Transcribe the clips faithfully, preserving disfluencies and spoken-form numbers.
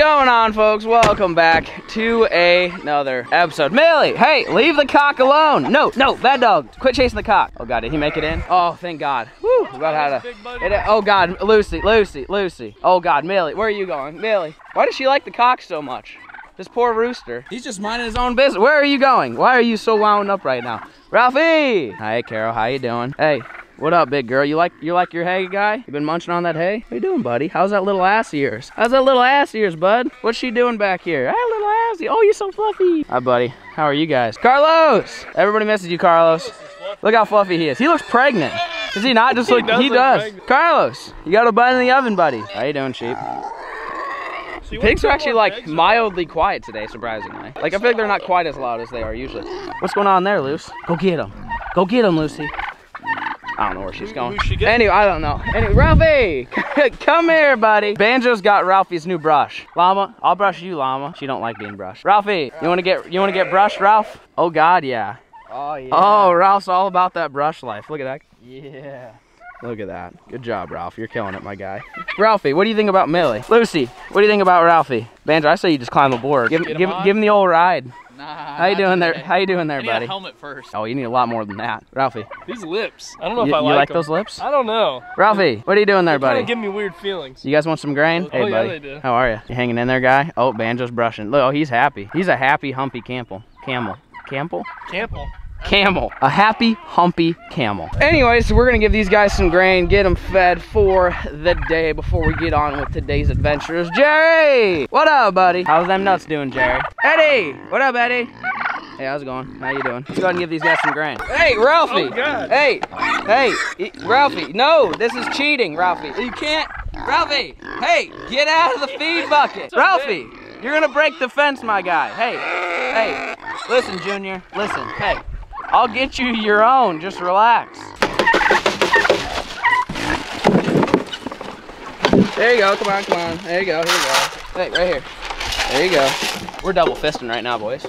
going on, folks? Welcome back to another episode. Millie, hey, leave the cock alone. No, no, bad dog. Quit chasing the cock. Oh, God, did he make it in? Oh, thank God. Woo, about how to, it, oh, God, Lucy, Lucy, Lucy. Oh, God, Millie, where are you going? Millie, why does she like the cock so much? This poor rooster. He's just minding his own business. Where are you going? Why are you so wound up right now? Ralphie! Hi, Carol, how you doing? Hey. What up, big girl? You like you like your hay guy? You been munching on that hay? What you doing, buddy? How's that little ass of yours? How's that little ass of yours, bud? What's she doing back here? Ah, little ass of you. Oh, you're so fluffy. Hi, buddy. How are you guys? Carlos! Everybody misses you, Carlos. Look how fluffy he is. He looks pregnant. Does he not? Just he look, does he look does. Pregnant. Carlos, you got a bun in the oven, buddy. How you doing, sheep? So pigs are actually like mildly quiet today, surprisingly. Like I feel like they're not quite as loud as they are usually. What's going on there, Luce? Go get him. Go get him, Lucy. I don't know where she's going. She anyway, I don't know. Anyway, Ralphie, come here, buddy. Banjo's got Ralphie's new brush. Llama, I'll brush you, Llama. She don't like being brushed. Ralphie, you want to get you want to get brushed, Ralph? Oh God, yeah. Oh yeah. Oh, Ralph's all about that brush life. Look at that. Yeah. Look at that. Good job, Ralph. You're killing it, my guy. Ralphie, what do you think about Millie? Lucy, what do you think about Ralphie? Banjo, I say you just climb aboard. Give give, give give him the old ride. Nah, how you doing today. there? How you doing there, I need buddy? A helmet first. Oh, you need a lot more than that, Ralphie. These lips. I don't know you, if I like, like them. You like those lips? I don't know. Ralphie, what are you doing there, buddy? They're giving me weird feelings. You guys want some grain? Oh, hey, yeah, buddy. They do. How are you? You hanging in there, guy? Oh, Banjo's brushing. Look, oh, he's happy. He's a happy, humpy camel. Camel. Camel. Camel. Camel. A happy, humpy camel. Anyways, we're gonna give these guys some grain, get them fed for the day before we get on with today's adventures. Jerry! What up, buddy? How's them nuts doing, Jerry? Eddie! What up, Eddie? Hey, how's it going? How you doing? Let's go ahead and give these guys some grain. Hey, Ralphie! Oh, God. Hey! Hey! Ralphie! No! This is cheating, Ralphie! You can't! Ralphie! Hey! Get out of the feed bucket! Ralphie! You're gonna break the fence, my guy! Hey! Hey! Listen, Junior. Listen. Hey! I'll get you your own, just relax. There you go, come on, come on. There you go, here you go. Hey, right here. There you go. We're double fisting right now, boys.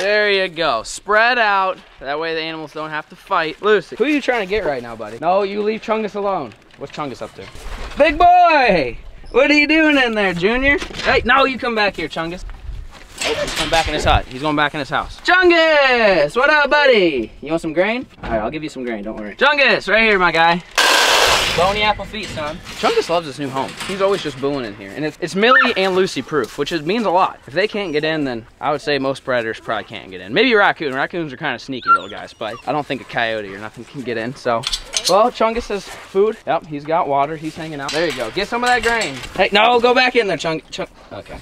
There you go. Spread out. That way the animals don't have to fight. Lucy, who are you trying to get right now, buddy? No, you leave Chungus alone. What's Chungus up to? Big boy! What are you doing in there, Junior? Hey, no, you come back here, Chungus. Oh, he's coming back in his hut. He's going back in his house. Chungus! What up, buddy? You want some grain? All right, I'll give you some grain, don't worry. Chungus, right here, my guy. Bony apple feet, son. Chungus loves his new home. He's always just booing in here. And it's, it's Millie and Lucy proof, which is, means a lot. If they can't get in, then I would say most predators probably can't get in. Maybe a raccoon. Raccoons are kind of sneaky little guys, but I don't think a coyote or nothing can get in, so. Well, Chungus has food. Yep, he's got water. He's hanging out. There you go. Get some of that grain. Hey, no, go back in there, Chungus. Chung okay.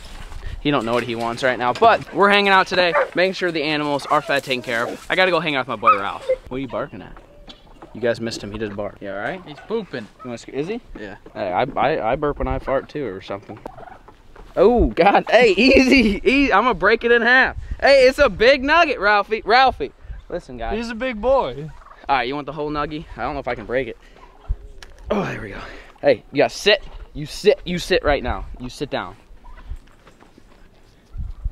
He don't know what he wants right now, but we're hanging out today, making sure the animals are fed, taken care of. I got to go hang out with my boy, Ralph. What are you barking at? You guys missed him. He just barked. Yeah, all right? He's pooping. You want to, is he? Yeah. Hey, I, I, I burp when I fart, too, or something. Oh, God. Hey, easy. easy. I'm going to break it in half. Hey, it's a big nugget, Ralphie. Ralphie. Listen, guys. He's a big boy. All right, you want the whole nuggie? I don't know if I can break it. Oh, there we go. Hey, you got to sit. You sit. You sit right now. You sit down.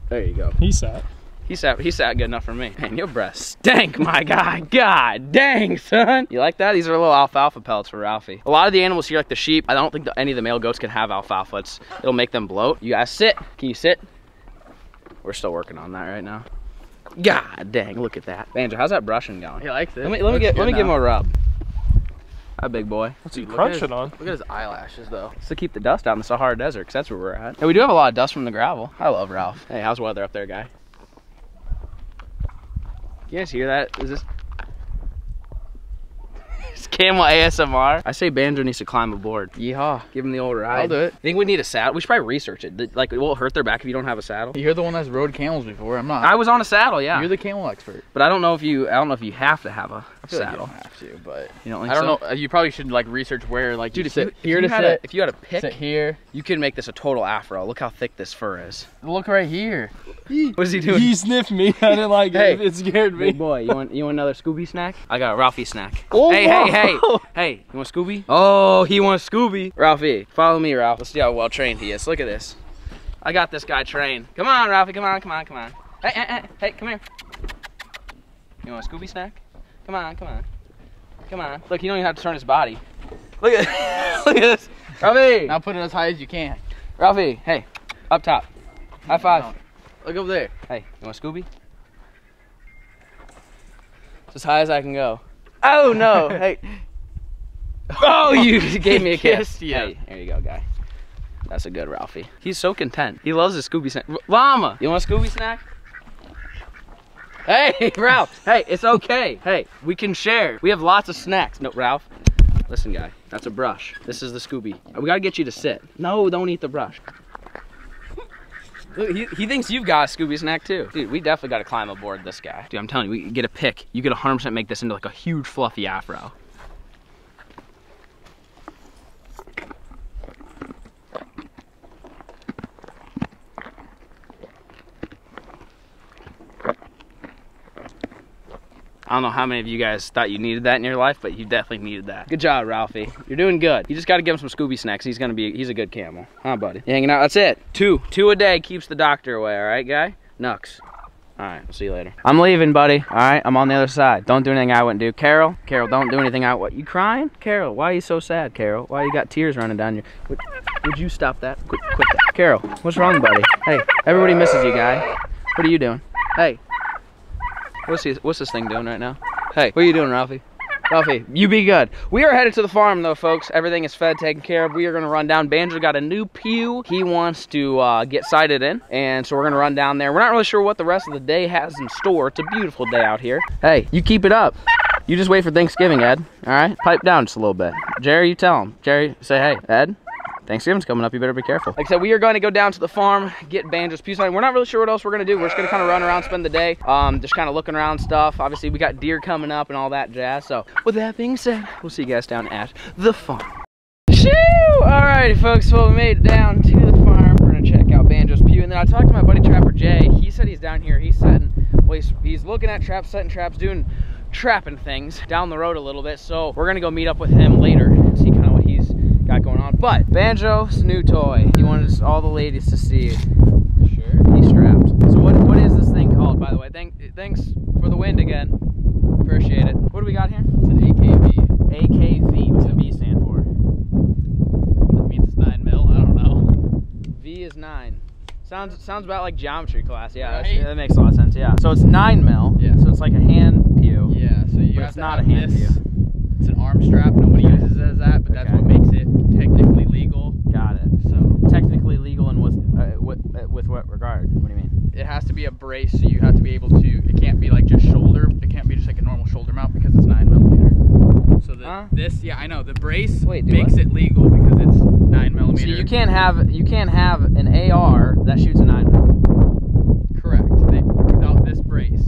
There you go. He sat. He sat, he sat good enough for me. Man, your breath stank, my guy. God dang, son. You like that? These are little alfalfa pellets for Ralphie. A lot of the animals here, like the sheep, I don't think the, any of the male goats can have alfalfa. It's, it'll make them bloat. You guys sit. Can you sit? We're still working on that right now. God dang, look at that. Banjo, how's that brushing going? He likes it. Let me, let me, get, let me give him a rub. Hi, big boy. What's he crunching on? Look at his eyelashes, though. It's to keep the dust out in the Sahara Desert, because that's where we're at. Hey, we do have a lot of dust from the gravel. I love Ralph. Hey, how's weather up there, guy? You guys hear that? Is this it's camel A S M R? I say Banjo needs to climb aboard. Yeehaw. Give him the old ride. I'll do it. I think we need a saddle. We should probably research it. Like, it won't hurt their back if you don't have a saddle. You're the one that's rode camels before. I'm not. I was on a saddle, yeah. You're the camel expert. But I don't know if you, I don't know if you have to have a I feel saddle. Like you don't have to, but. You don't think I don't so? know. You probably should like research where like Dude, you sit here to sit. If you had a pick sit here, you could make this a total afro. Look how thick this fur is. Look right here. What is he doing? He sniffed me. I didn't like hey, it. It scared me. Big boy, you want you want another Scooby snack? I got a Ralphie snack. Oh, hey, wow. hey, hey, hey! You want Scooby? Oh, he wants Scooby. Ralphie, follow me, Ralph. Let's see how well trained he is. Look at this. I got this guy trained. Come on, Ralphie. Come on, come on, come on. Hey, hey, hey! Come here. You want a Scooby snack? Come on, come on. Come on. Look, he don't even have to turn his body. Look at look at this. Ralphie! Now put it as high as you can. Ralphie, hey, up top. High five. Look up there. Hey, you want a Scooby? It's as high as I can go. Oh no! Hey. Oh, you gave me a kiss. Yeah. Hey, there you go, guy. That's a good Ralphie. He's so content. He loves his Scooby snack. Llama, you want a Scooby snack? Hey, Ralph. Hey, it's okay. Hey, we can share. We have lots of snacks. No, Ralph. Listen, guy. That's a brush. This is the Scooby. We gotta get you to sit. No, don't eat the brush. Look, he, he thinks you've got a Scooby snack too. Dude, we definitely gotta climb aboard this guy. Dude, I'm telling you, we get a pick. You get one hundred percent make this into like a huge fluffy afro. I don't know how many of you guys thought you needed that in your life, but you definitely needed that. Good job, Ralphie. You're doing good. You just got to give him some Scooby snacks. He's going to be, he's a good camel. Huh, buddy? You hanging out? That's it. Two. Two a day keeps the doctor away, all right, guy? Nux. All right, I'll see you later. I'm leaving, buddy. All right, I'm on the other side. Don't do anything I wouldn't do. Carol, Carol, don't do anything I wouldn't. You crying? Carol, why are you so sad, Carol? Why you got tears running down your... Would, would you stop that? Quit, quit that. Carol, what's wrong, buddy? Hey, everybody misses you, guy. What are you doing? Hey. What's this, what's this thing doing right now? Hey, what are you doing, Ralphie? Ralphie, you be good. We are headed to the farm, though, folks. Everything is fed, taken care of. We are going to run down. Banjo got a new pew. He wants to uh, get sighted in, and so we're going to run down there. We're not really sure what the rest of the day has in store. It's a beautiful day out here. Hey, you keep it up. You just wait for Thanksgiving, Ed. All right? Pipe down just a little bit. Jerry, you tell him. Jerry, say, hey, Ed. Thanksgiving's coming up, you better be careful. Like I said, we are going to go down to the farm, get Banjo's peace sign. We're not really sure what else we're going to do. We're just going to kind of run around, spend the day, um, just kind of looking around stuff. Obviously, we got deer coming up and all that jazz. So, with that being said, we'll see you guys down at the farm. Shoo! Alrighty, folks, well, we made it down to the farm. We're going to check out Banjo's pew. And then I talked to my buddy Trapper Jay. He said he's down here. He's setting, well, he's, he's looking at traps, setting traps, doing trapping things down the road a little bit. So, we're going to go meet up with him later and see kind of what he's got going on. But Banjo's new toy, he wanted all the ladies to see it. Sure. He's strapped. So what what is this thing called, by the way? Thank, thanks for the wind again. Appreciate it. What do we got here? It's an A K V. A K V. What's a V stand for? That means it's nine mil. I don't know. V is nine. Sounds sounds about like geometry class. Yeah, right? That makes a lot of sense. Yeah. So it's nine mil. Yeah. So it's like a hand pew. Yeah. So you. But it's not a hand this. Pew. It's an arm strap. Nobody uses it as that, but that's okay. What makes it technically legal. Got it. So technically legal, and with uh, with uh, with what regard? What do you mean? It has to be a brace, so you have to be able to. It can't be like just shoulder. It can't be just like a normal shoulder mount because it's nine millimeter. So the, huh? This, yeah, I know the brace. Wait, makes what? It legal because it's nine millimeter. So you can't have you can't have an A R that shoots a nine mil. Correct. They, without this brace.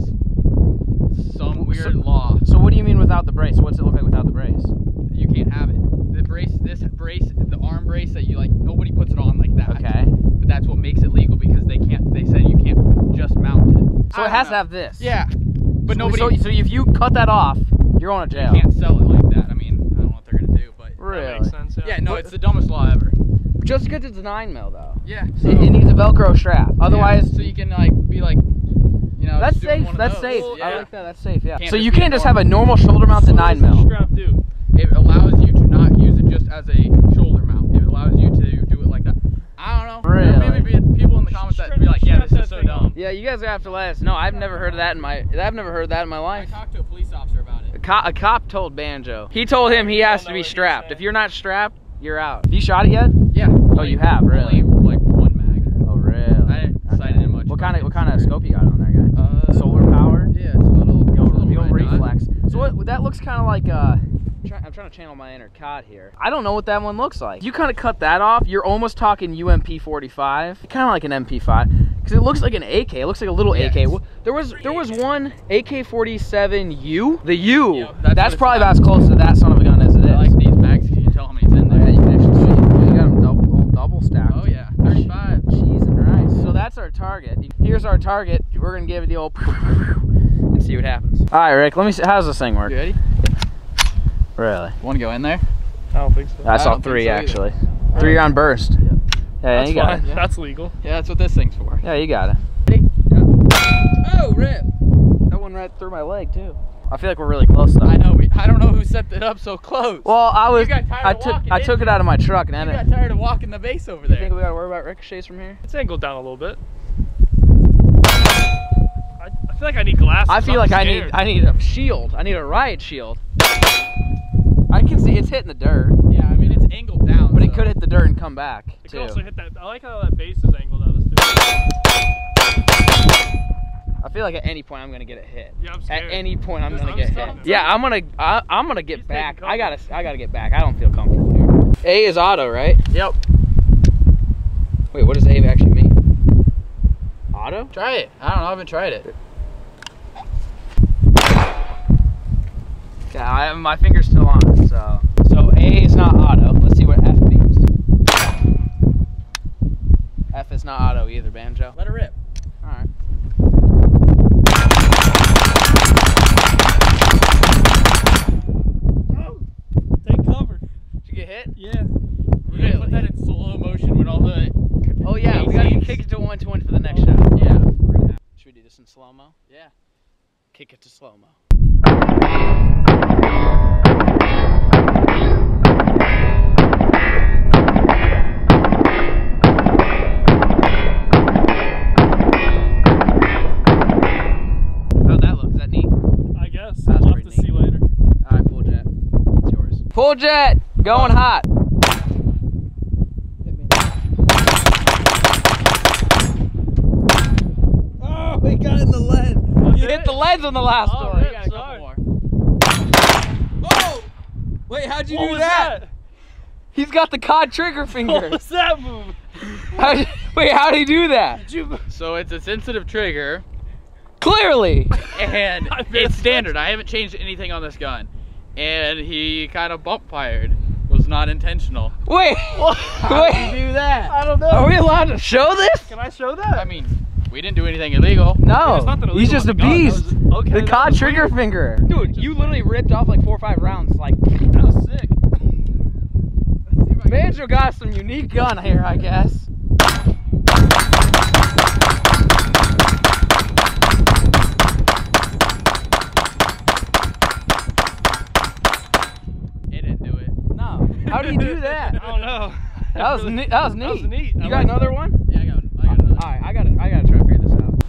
Some weird so, law. So what do you mean without the brace? What's it look like without the brace? You can't have it. The brace, this brace, the arm brace that you like, nobody puts it on like that. Okay. But that's what makes it legal because they can't, they said you can't just mount it. So I it has know. to have this. Yeah. But so, nobody. So, so if you cut that off, you're on a jail. You can't sell it like that. I mean, I don't know what they're going to do, but really? That makes sense. Yeah, yeah no, what? It's the dumbest law ever. Just because it's a nine mil though. Yeah. So, it, it needs a Velcro strap. Otherwise. Yeah, so you can like, be like, you know, that's safe. That's safe. Yeah. I like that. That's safe. Yeah. Can't so you can't just have a normal shoulder mount to nine mil. Strap do. It allows you to not use it just as a shoulder mount. It allows you to do it like that. I don't know. Really? There may be people in the comments that be like, yeah, this is so dumb. Yeah, you guys have to let us know. I've never heard of that in my. I've never heard of that in my life. I talked to a police officer about it. A cop, a cop told Banjo. He told him he has to be strapped. If you're not strapped, you're out. Have you shot it yet? Yeah. Oh, you have really. Like one mag. Oh, really? I didn't sight it in much. What kind of what kind of scope you got on there, guy? Uh, solar power. Yeah, it's a little, the old, little the old reflex. Not. So what, that looks kind of like uh, try, I'm trying to channel my inner C O D here. I don't know what that one looks like. If you kind of cut that off, you're almost talking U M P forty-five, kind of like an M P five, because it looks like an A K. It looks like a little yes. A K. There was there was one A K forty-seven U. The U. Yep, that's that's probably about as close to that son of a gun as it is. I like these mags. Can you tell how many's in there? Yeah, you can actually see. You got them double double stacked. Oh yeah, thirty-five. Jeez and rice. So that's our target. Here's our target. We're gonna give it the old and see what happens. All right, Rick. Let me see. How's this thing work? You ready? Really? Want to go in there? I don't think so. I, I saw three so actually. Either. Three round burst. Yeah. Yeah, that's you got it. Yeah. That's legal. Yeah, that's what this thing's for. Yeah, you got it. Ready? Yeah. Oh, rip! one right through my leg too. I feel like we're really close though. I know. We, I don't know who set it up so close. Well, I was. You got tired I of took. Walking, I took it out of my truck and. You got it. tired of walking the base over there. You think we gotta worry about ricochets from here? Let's angle down a little bit. I, I feel like I need glasses. I feel I'm like scared. I need. I need a shield. I need a riot shield. I can see it's hitting the dirt. Yeah, I mean it's angled down. But so. It could hit the dirt and come back. It too. could also hit that. I like how that base is angled out. I feel like at any point I'm gonna get a hit. Yeah, I'm scared. At any point I'm gonna I'm get hit. Now. Yeah, I'm gonna I, I'm gonna get He's back. I gotta I gotta get back. I don't feel comfortable here. A is auto, right? Yep. Wait, what does A actually mean? Auto? Try it. I don't know. I haven't tried it. Yeah, I have my finger's still on. So so A is not auto. Let's see what F means. F is not auto either, Banjo. Let it rip. All right. Hit? Yeah. We're really? gonna put that in slow motion when all the. Oh yeah, we gotta kick it to one twenty for the next oh. shot. Yeah. We're gonna have... Should we do this in slow mo? Yeah. Kick it to slow mo. How'd that look? Is that neat? I guess. That's we'll pretty have to neat. see later. All right, pull jet. It's yours. Pull jet. Going hot. Oh, he got in the lead. That's you it. hit the leads on the last oh, one. Got a couple more. Oh! Wait, how'd you what do that? that? He's got the C O D trigger finger. What was that move? How'd you, wait, how'd he do that? You... So it's a sensitive trigger. Clearly. And it's standard. I haven't changed anything on this gun. And he kind of bump fired. Was not intentional. Wait, what? How Wait. did you do that? I don't know. Are we allowed to show this? Can I show that? I mean, we didn't do anything illegal. No, yeah, illegal he's just a beast. Just, okay, the C O D trigger weird. finger. Dude, you literally ripped off like four or five rounds. Like, that was sick. Banjo got some unique gun here, I guess. How do you do that? I don't know. That was really, that was neat. That was neat. You I got like another that. one? Yeah, I got. I got another. All right, I got. I got to try to figure this out.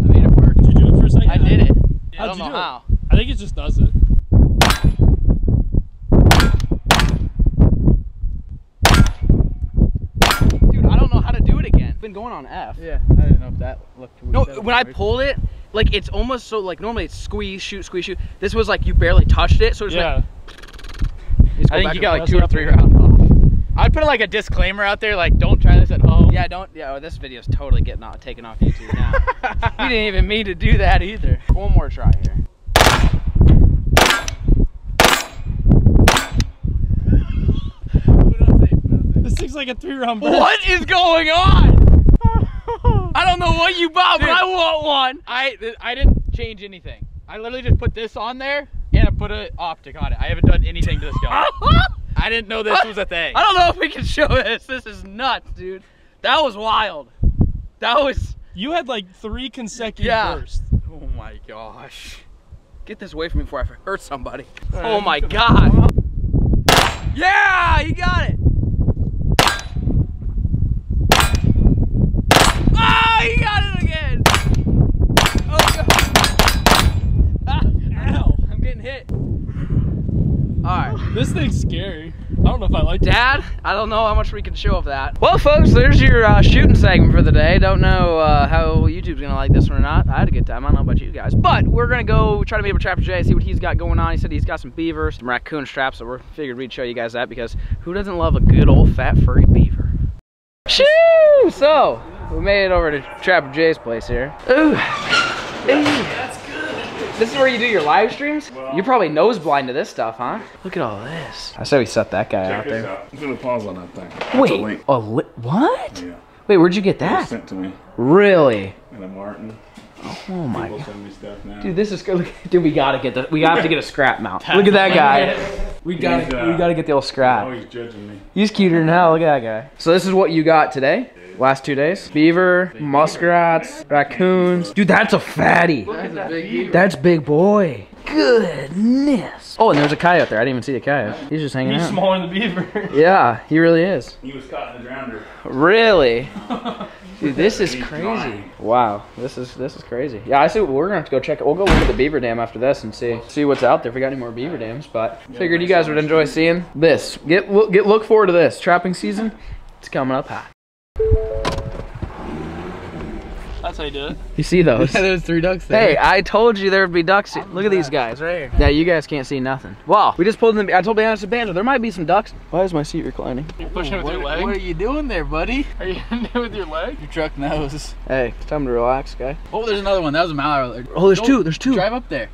I made it work. Did you do it for a second? I did it. Yeah, I don't you know do how. It? I think it just does it. Dude, I don't know how to do it again. It's been going on F. Yeah, I didn't know if that looked. No, that when I weird. pulled it. Like it's almost so like normally it's squeeze, shoot, squeeze, shoot. This was like you barely touched it, so it's yeah. like. I think you got like two or three rounds off. I'd put like a disclaimer out there, like don't try this at home. Yeah, don't. Yeah, well, this video's totally getting off, taken off YouTube now. We didn't even mean to do that either. One more try here. This thing's like a three-round burst. What is going on? I don't know what you bought, Dude, but I want one. I I didn't change anything. I literally just put this on there and I put an optic on it. I haven't done anything to this gun. I didn't know this was a thing. I don't know if we can show this. This is nuts, dude. That was wild. That was. You had like three consecutive yeah. bursts. Oh my gosh. Get this away from me before I hurt somebody. Right, oh my god. Up. Yeah, you got it. He got it again! Oh god! Ah, ow! I'm getting hit. Alright. This thing's scary. I don't know if I like this. Dad, I don't know how much we can show of that. Well folks, there's your uh, shooting segment for the day. Don't know uh, how YouTube's gonna like this one or not. I had a good time, I don't know about you guys. But we're gonna go try to meet up with Trapper Jay, see what he's got going on. He said he's got some beavers, some raccoon straps, so we figured we'd show you guys that because who doesn't love a good old fat furry beaver? Shoo! So, we made it over to Trapper Jay's place here. Ooh. Hey. That's good. This is where you do your live streams? Well, you're probably nose blind to this stuff, huh? Look at all this. I said we set that guy out there. Out. I'm gonna pause on that thing. Wait, That's a, a li what? Yeah. Wait, where'd you get that? It was sent to me. Really? And a Martin. Oh my People send me stuff now. Dude, this is good. Dude, we gotta get the. We have to get a scrap mount. Look at that guy. We gotta. He's, uh, we gotta get the old scrap. Oh, he's judging me. He's cuter than hell. Look at that guy. So this is what you got today. Last two days. Beaver, muskrats, raccoons. Dude, that's a fatty. Look at that beaver. That's big boy. Goodness. Oh, and there's a coyote there. I didn't even see the coyote. He's just hanging he's out. He's smaller than the beaver. Yeah, he really is. He was caught in the grounder. Really? Dude, this is crazy. Wow, this is this is crazy. Yeah, I see. We're gonna have to go check it. We'll go look at the beaver dam after this and see see what's out there. If we got any more beaver dams, but figured you guys would enjoy seeing this. Get look, get look forward to this trapping season. It's coming up hot. That's how you do it. You see those? Yeah, there's three ducks there. Hey, I told you there'd be ducks. Look at that. These guys right here. Yeah, you guys can't see nothing. Wow, we just pulled in the, I told the honest Banjo, there might be some ducks. Why is my seat reclining? You're pushing oh, it with what, your leg? What are you doing there, buddy? Are you doing it with your leg? Your truck knows. Hey, it's time to relax, guy. Oh, there's another one. That was a mallard earlier. Oh, there's Don't two. There's two. Drive up there.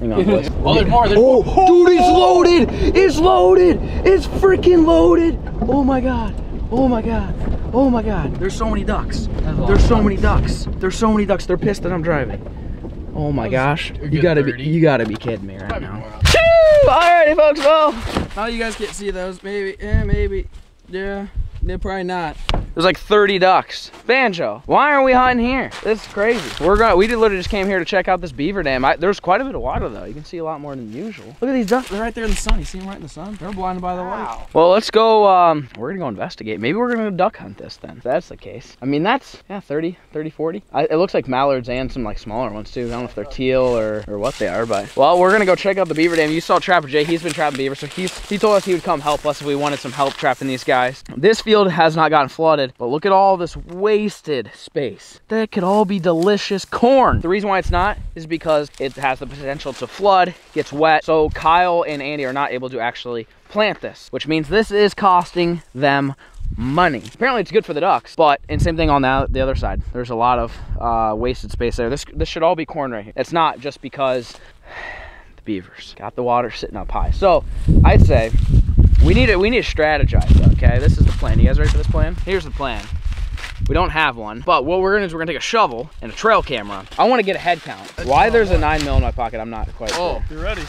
Hang on, boys. Oh, there's more. There's oh, more. Dude, it's loaded. It's loaded. It's freaking loaded. Oh, my God. Oh, my God. Oh my God, there's so many ducks. There's so many ducks. There's so many ducks. They're pissed that I'm driving. Oh my gosh. You gotta be you gotta be kidding me right now. Alrighty folks, well. Oh, you guys can't see those. Maybe, yeah, maybe. Yeah. They're probably not. There's like thirty ducks. Banjo, why are we hunting here? This is crazy. We're going we literally just came here to check out this beaver dam. I, there's quite a bit of water though. You can see a lot more than usual. Look at these ducks. They're right there in the sun. You see them right in the sun? They're blinded by the wow. light. Well, let's go, um, we're gonna go investigate. Maybe we're gonna go duck hunt this then, if that's the case. I mean, that's, yeah, thirty, thirty, forty. I, it looks like mallards and some like smaller ones too. I don't know if they're teal or, or what they are, but. Well, we're gonna go check out the beaver dam. You saw Trapper Jay, he's been trapping beaver, so he's, he told us he would come help us if we wanted some help trapping these guys. This field has not gotten flooded, but look at all this wasted space. That could all be delicious corn. The reason why it's not is because it has the potential to flood, gets wet, so Kyle and Andy are not able to actually plant this, which means this is costing them money. Apparently it's good for the ducks, but, and same thing on the, the other side, there's a lot of uh, wasted space there. This, this should all be corn right here. It's not just because the beavers got the water sitting up high. So I'd say, We need to, we need to strategize, okay? This is the plan. You guys ready for this plan? Here's the plan. We don't have one, but what we're gonna do is we're gonna take a shovel and a trail camera. I wanna get a head count. Why there's a nine mil in my pocket, I'm not quite sure. Oh, you're ready.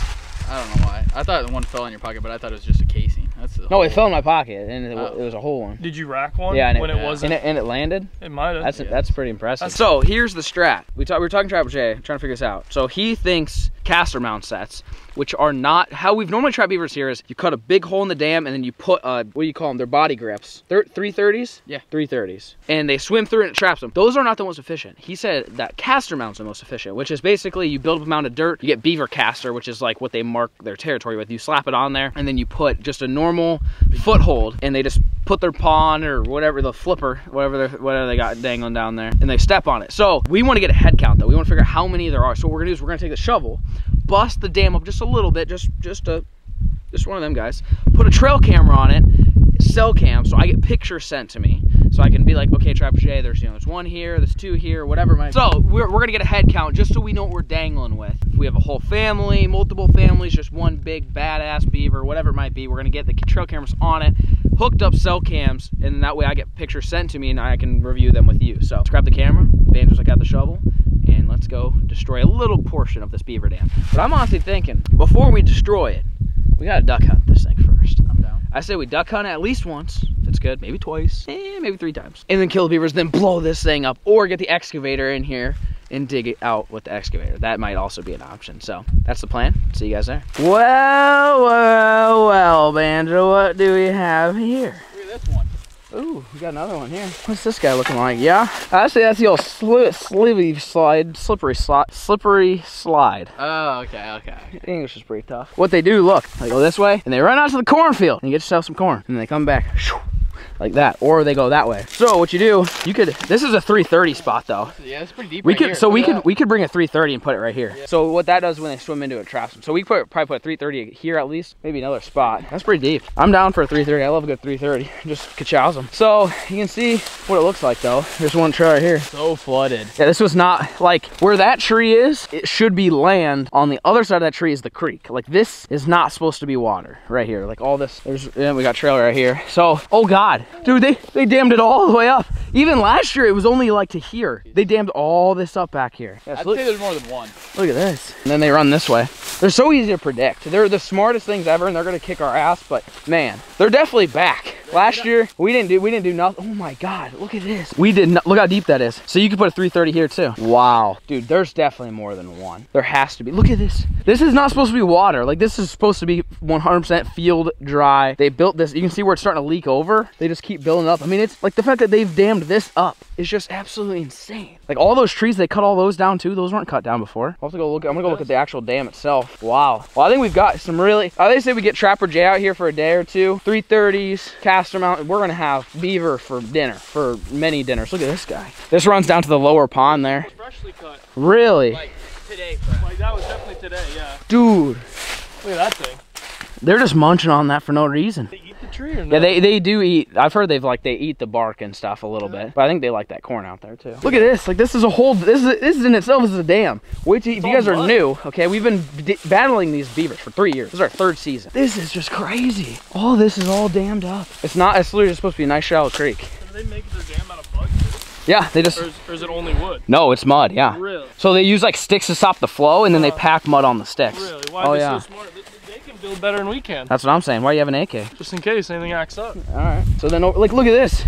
I don't know why. I thought one fell in your pocket, but I thought it was just a casing. That's the no, it fell in my pocket, and it, oh. it was a whole one. Did you rack one? Yeah, and it, when it yeah. wasn't, and it, and it landed. It might have. That's yeah. that's pretty impressive. That's so here's the strat. We talked. We were talking to Trapper Jay, trying to figure this out. So he thinks caster mount sets, which are not how we've normally trapped beavers here, is you cut a big hole in the dam and then you put uh what do you call them? Their body grips. They're three thirties. Yeah, three thirties, and they swim through and it traps them. Those are not the most efficient. He said that caster mounts are the most efficient, which is basically you build up a mound of dirt, you get beaver caster, which is like what they mark their territory with. You slap it on there, and then you put just a normal foothold, and they just put their paw on or whatever, the flipper, whatever whatever they got dangling down there, and they step on it. So we want to get a head count though. We want to figure out how many there are. So what we're gonna do is we're gonna take the shovel, bust the dam up just a little bit, just just a just one of them guys, put a trail camera on it, cell cam, so I get pictures sent to me, so I can be like, okay, Trapper Jay, there's, you know, there's one here, there's two here, whatever it might be. So we're, we're gonna get a head count just so we know what we're dangling with. If we have a whole family, multiple families, just one big badass beaver, whatever it might be, we're gonna get the trail cameras on it, hooked up cell cams, and that way I get pictures sent to me and I can review them with you. So let's grab the camera, the Banjo's like got the shovel, and let's go destroy a little portion of this beaver dam. But I'm honestly thinking, before we destroy it, we gotta duck hunt this thing first. I'm down. I say we duck hunt it at least once, if it's good, maybe twice, eh, maybe three times. And then kill the beavers, then blow this thing up, or get the excavator in here and dig it out with the excavator. That might also be an option. So that's the plan. See you guys there. Well, well, well, Banjo, what do we have here? Look at this one. Ooh, we got another one here. What's this guy looking like? Yeah, actually, that's the old sli slivy slide, slippery slide, slippery slide. Oh, okay, okay, okay. English is pretty tough. What they do, look, they go this way and they run out to the cornfield and you get yourself some corn, and they come back like that, or they go that way. So what you do, you could, this is a three thirty spot though. Yeah, it's pretty deep. We right could, here. so Look we could, up. we could bring a three thirty and put it right here. Yeah. So what that does when they swim into it, traps them. So we put probably put a three thirty here at least, maybe another spot. That's pretty deep. I'm down for a three thirty. I love a good three thirty. Just ka-chows them. So you can see what it looks like though. There's one trail right here. So flooded. Yeah, this was not like where that tree is. It should be land. On the other side of that tree is the creek. Like this is not supposed to be water right here. Like all this. There's, yeah, we got trail right here. So oh God. Dude, they, they dammed it all the way up. Even last year, it was only like to here. They dammed all this up back here. Yes, I'd look, say there's more than one. Look at this. And then they run this way. They're so easy to predict. They're the smartest things ever, and they're gonna kick our ass. But man, they're definitely back. Last year, we didn't do we didn't do nothing. Oh my God, look at this. We did not, look how deep that is. So you could put a three thirty here too. Wow, dude, there's definitely more than one. There has to be. Look at this. This is not supposed to be water. Like this is supposed to be one hundred percent field dry. They built this. You can see where it's starting to leak over. They just keep building up. I mean, it's like the fact that they've dammed this up is just absolutely insane. Like all those trees, they cut all those down too. Those weren't cut down before. I'll have to go look. I'm gonna go look at the actual dam itself. Wow. Well, I think we've got some really, I think say we get Trapper Jay out here for a day or two. three thirties, Castor Mountain. We're gonna have beaver for dinner, for many dinners. Look at this guy. This runs down to the lower pond there. Freshly cut. Really? Like today. Like that was definitely today, yeah. Dude. Look at that thing. They're just munching on that for no reason. They eat the tree or no? Yeah, they, they do eat. I've heard they've like, they eat the bark and stuff a little yeah. bit. But I think they like that corn out there too. Look at this. Like this is a whole, this is, this is in itself is a dam. Wait till, if you guys are new, okay? We've been d battling these beavers for three years. This is our third season. This is just crazy. All this is all dammed up. It's not, it's literally just supposed to be a nice shallow creek. Are they making their dam out of bugs? Yeah, they just... Or is, or is it only wood? No, it's mud, yeah. Really? So they use like sticks to stop the flow and then uh, they pack mud on the sticks. Really? Why are oh, they yeah. so smart? They, they can build better than we can. That's what I'm saying. Why do you have an A K? Just in case anything acts up. All right. So then, like, look at this.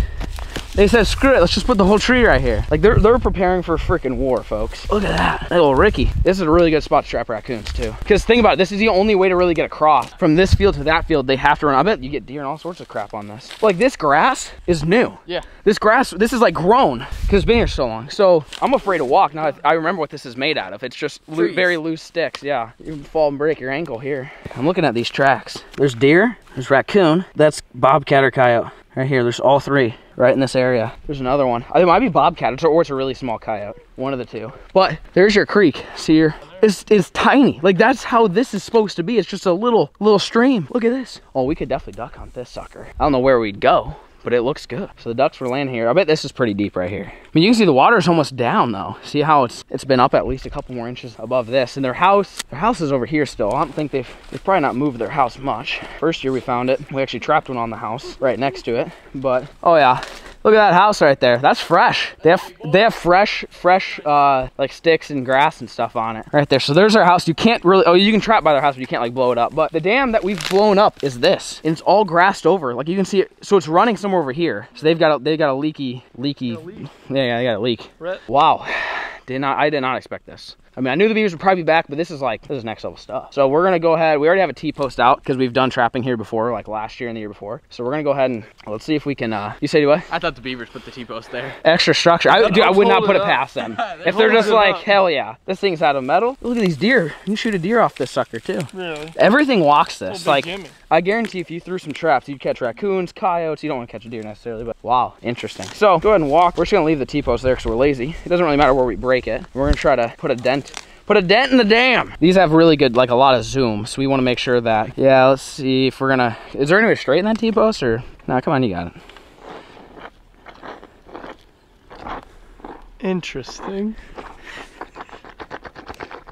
They said, screw it, let's just put the whole tree right here. Like, they're, they're preparing for a freaking war, folks. Look at that, that little Ricky. This is a really good spot to trap raccoons, too. Because think about it, this is the only way to really get across. From this field to that field, they have to run. I bet you get deer and all sorts of crap on this. Like, this grass is new. Yeah. This grass, this is, like, grown, because it's been here so long. So, I'm afraid to walk. Now, I remember what this is made out of. It's just lo very loose sticks, yeah. You can fall and break your ankle here. I'm looking at these tracks. There's deer, there's raccoon, that's bobcat or coyote. Right here, there's all three right in this area. There's another one. It might be bobcat or it's a really small coyote. One of the two. But there's your creek. See here? It's, it's tiny. Like that's how this is supposed to be. It's just a little, little stream. Look at this. Oh, we could definitely duck hunt this sucker. I don't know where we'd go, but it looks good. So the ducks were laying here. I bet this is pretty deep right here. I mean, you can see the water is almost down though. See how it's it's been up at least a couple more inches above this. And their house, their house is over here still. I don't think they've, they've probably not moved their house much. First year we found it. We actually trapped one on the house right next to it. But, oh yeah. Look at that house right there. That's fresh. They have they have fresh, fresh uh, like sticks and grass and stuff on it right there. So there's our house. You can't really, oh, you can trap by their house, but you can't like blow it up. But the dam that we've blown up is this, and it's all grassed over. Like you can see it. So it's running somewhere over here. So they've got a, they've got a leaky, leaky. Leak. Yeah, yeah, they got a leak. Right. Wow. Did not, I did not expect this. I mean, I knew the beavers would probably be back, but this is like, this is next level stuff. So we're gonna go ahead, we already have a T-post out because we've done trapping here before, like last year and the year before. So we're gonna go ahead and let's see if we can, uh, you say what? I thought the beavers put the T-post there. Extra structure. I, dude, I would not put it past them. they're if they're just like, up. Hell yeah, this thing's out of metal. Look at these deer. You shoot a deer off this sucker too. Really? Everything walks this. Like, Jimmy. I guarantee if you threw some traps, you'd catch raccoons, coyotes. You don't wanna catch a deer necessarily, but wow, interesting. So go ahead and walk. We're just gonna leave the T-post there because we're lazy. It doesn't really matter where we break it. We're gonna try to put a dent Put a dent in the dam. These have really good, like a lot of zoom. So we want to make sure that, yeah, let's see if we're gonna, is there any way to straighten that T-post or? Nah, come on, you got it. Interesting.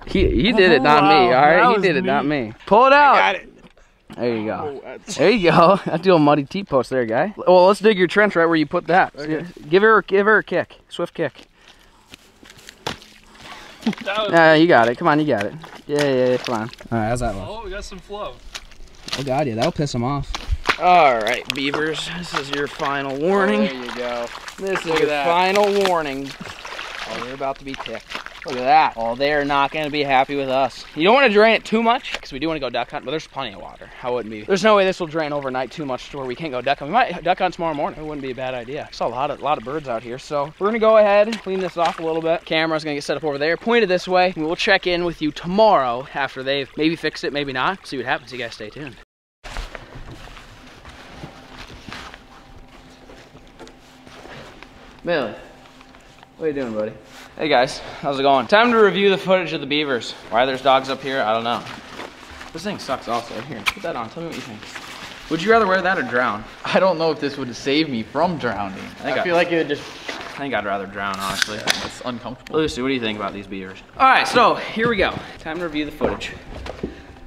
He, he did oh, it, not wow. me, all right? He did it, neat. not me. Pull it out. I got it. There you go. Oh, there you go. That's the old muddy T-post there, guy. Well, let's dig your trench right where you put that. Okay. Give her, give her a kick, swift kick. Yeah, uh, you got it. Come on, you got it. Yeah, yeah, yeah, come on. All right, how's that look? Oh, we got some flow. Oh, God, yeah, that'll piss them off. All right, beavers, this is your final warning. Oh, there you go. This is your that. final warning. Oh, they're about to be ticked. Look at that. Oh, they're not going to be happy with us. You don't want to drain it too much because we do want to go duck hunt, but there's plenty of water. I wouldn't be. There's no way this will drain overnight too much to where we can't go duck hunt. We might duck hunt tomorrow morning. It wouldn't be a bad idea. I saw a lot of, lot of birds out here. So we're going to go ahead and clean this off a little bit. Camera's going to get set up over there, pointed this way. And we'll check in with you tomorrow after they've maybe fixed it, maybe not. See what happens. You guys stay tuned. Millie, what are you doing, buddy? Hey guys, how's it going? Time to review the footage of the beavers. Why there's dogs up here, I don't know. This thing sucks also. Here, put that on, tell me what you think. Would you rather wear that or drown? I don't know if this would save me from drowning. I, think I, I feel like it would just... I think I'd rather drown, honestly. Yeah, it's uncomfortable. Lucy, what do you think about these beavers? All right, so here we go. Time to review the footage.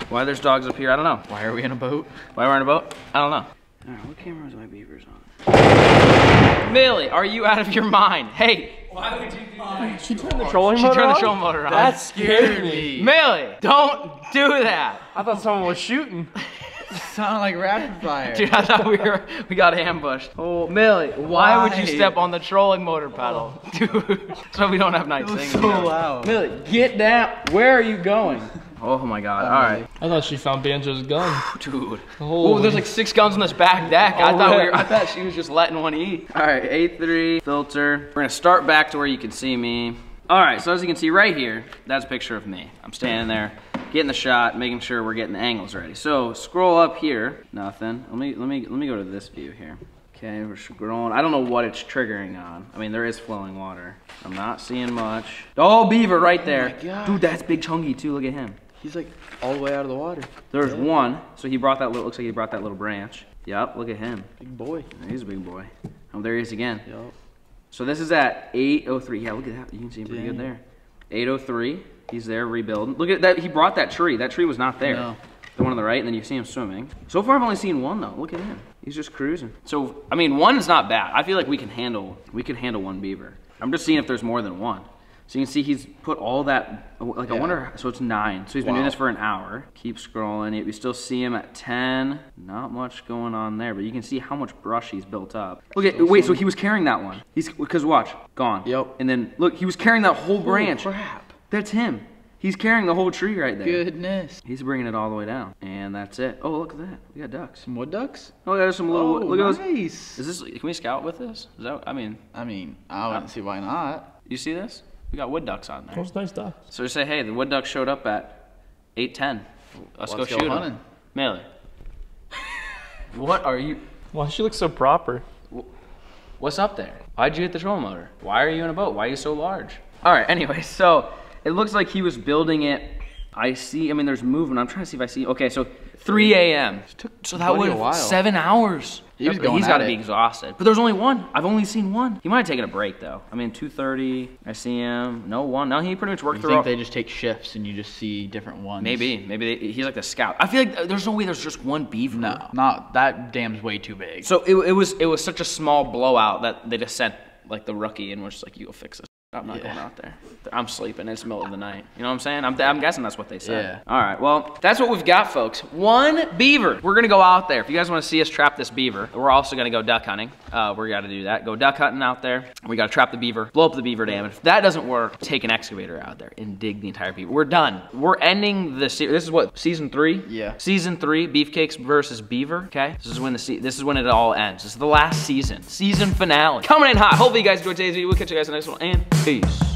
Why there's dogs up here, I don't know. Why are we in a boat? Why we're in a boat? I don't know. All right, what camera was my beavers on? Millie, are you out of your mind? Hey. Why would you do that? She turned the trolling motor on? She turned the trolling motor on. That scared me. Millie, don't do that. I thought someone was shooting. Sound like rapid fire. Dude, I thought we were we got ambushed. Oh, Millie, why, why would you step on the trolling motor pedal? Oh. Dude, so we don't have night things. So loud. Millie, get down. Where are you going? Oh my God! All right. I thought she found Banjo's gun. Dude. Oh, there's like six guns on this back deck. I oh, thought yeah. we were, I thought she was just letting one eat. All right, A three filter. We're gonna start back to where you can see me. All right. So as you can see right here, that's a picture of me. I'm standing there, getting the shot, making sure we're getting the angles ready. So scroll up here. Nothing. Let me let me let me go to this view here. Okay, we're scrolling. I don't know what it's triggering on. I mean, there is flowing water. I'm not seeing much. Oh, beaver right there. Oh my God. Dude, that's Big Chungy too. Look at him. He's like all the way out of the water. There's yeah. one. So he brought that little, looks like he brought that little branch. Yep, look at him. Big boy. He's a big boy. Oh, there he is again. Yep. So this is at eight oh three. Yeah, look at that. You can see him pretty Dang. good there. eight oh three. He's there rebuilding. Look at that. He brought that tree. That tree was not there. No. The one on the right, and then you see him swimming. So far, I've only seen one though. Look at him. He's just cruising. So, I mean, one is not bad. I feel like we can handle, we could handle one beaver. I'm just seeing if there's more than one. So you can see he's put all that, like yeah. I wonder, so it's nine. So he's been wow. doing this for an hour. Keep scrolling, we still see him at ten. Not much going on there, but you can see how much brush he's built up. Look at, wait, so he was carrying that one. He's, because watch, gone. Yep. And then look, he was carrying that whole branch. Holy crap. That's him. He's carrying the whole tree right there. Goodness. He's bringing it all the way down. And that's it. Oh, look at that. We got ducks. Some wood ducks? Oh, there's some little, oh, look nice. at those. Is this, can we scout with this? Is that, I mean. I mean, I wouldn't uh, see why not. You see this? We got wood ducks on there. Those nice ducks. So we say, hey, the wood ducks showed up at eight ten. Let's, Let's go, go shoot hunting. them. Millie. What are you? Why she looks so proper? What's up there? Why'd you hit the trolling motor? Why are you in a boat? Why are you so large? All right, anyway, so. It looks like he was building it. I see, I mean, there's movement. I'm trying to see if I see, okay, so three A M So that was seven hours. He was going He's gotta be exhausted. But there's only one. I've only seen one. He might have taken a break though. I mean, two thirty, I see him. No one, no, he pretty much worked through all. You think they just take shifts and you just see different ones? Maybe, maybe they, he's like the scout. I feel like there's no way there's just one beaver. No, not, that dam's way too big. So it, it was it was such a small blowout that they just sent like the rookie and was just like, you go fix this. I'm not yeah. going out there. I'm sleeping. It's the middle of the night. You know what I'm saying? I'm, I'm guessing that's what they said. Yeah. All right. Well, that's what we've got, folks. One beaver. We're going to go out there. If you guys want to see us trap this beaver, we're also going to go duck hunting. Uh, we got to do that. Go duck hunting out there. We got to trap the beaver, blow up the beaver dam. And if that doesn't work, take an excavator out there and dig the entire beaver. We're done. We're ending the series. This is what, season three? Yeah. Season three, Beefcakes versus Beaver. Okay. This is when the se this is when it all ends. This is the last season. Season finale. Coming in hot. Hopefully you guys enjoyed today's video. We'll catch you guys in the next one. And peace.